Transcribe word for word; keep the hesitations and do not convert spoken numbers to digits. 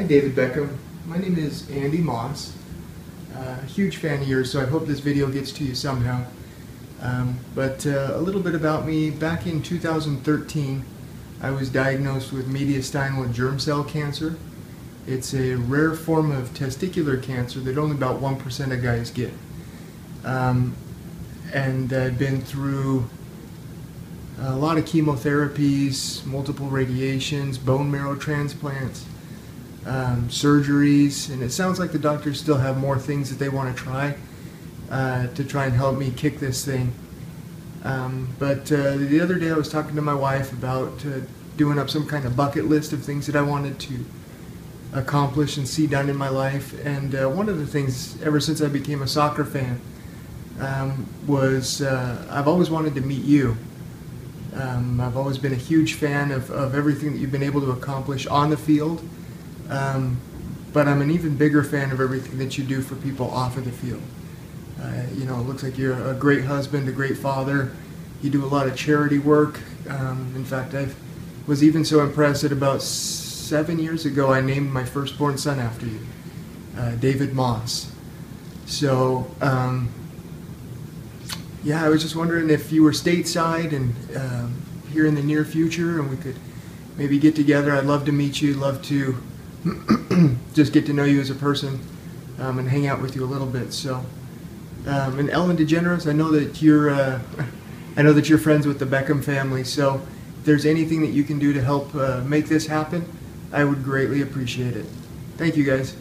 Hi David Beckham, my name is Andy Moss, uh, huge fan of yours, so I hope this video gets to you somehow. Um, but uh, a little bit about me. Back in two thousand thirteen I was diagnosed with mediastinal germ cell cancer. It's a rare form of testicular cancer that only about one percent of guys get. Um, and I've been through a lot of chemotherapies, multiple radiations, bone marrow transplants, um, surgeries, and it sounds like the doctors still have more things that they want to try uh, to try and help me kick this thing. Um, but uh, the other day I was talking to my wife about uh, doing up some kind of bucket list of things that I wanted to accomplish and see done in my life, and uh, one of the things ever since I became a soccer fan um, was uh, I've always wanted to meet you. Um, I've always been a huge fan of, of everything that you've been able to accomplish on the field, um, but I'm an even bigger fan of everything that you do for people off of the field. Uh, you know, it looks like you're a great husband, a great father. You do a lot of charity work. Um, in fact, I was even so impressed that about seven years ago I named my firstborn son after you, uh, David Moss. So, um, yeah, I was just wondering if you were stateside and um, here in the near future and we could maybe get together. I'd love to meet you, love to just get to know you as a person um, and hang out with you a little bit. So. Um, and Ellen DeGeneres, I know that you're, uh, I know that you're friends with the Beckham family. So, if there's anything that you can do to help uh, make this happen, I would greatly appreciate it. Thank you, guys.